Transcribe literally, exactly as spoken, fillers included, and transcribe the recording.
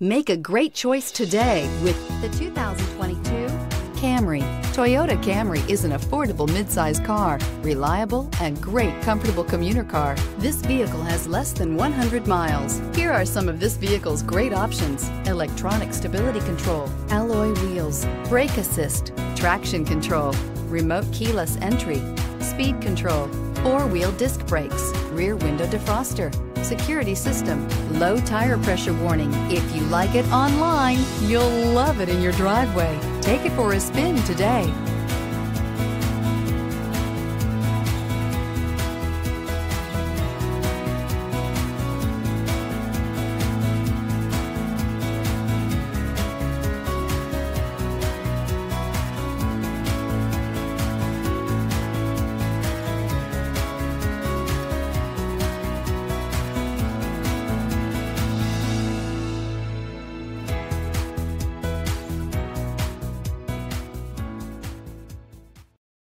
Make a great choice today with the two thousand twenty-two Camry. Toyota Camry is an affordable mid-size car, reliable and great comfortable commuter car. This vehicle has less than one hundred miles. Here are some of this vehicle's great options: electronic stability control, alloy wheels, brake assist, traction control, remote keyless entry, speed control, four-wheel disc brakes, rear window defroster, security system, low tire pressure warning. If you like it online, you'll love it in your driveway. Take it for a spin today.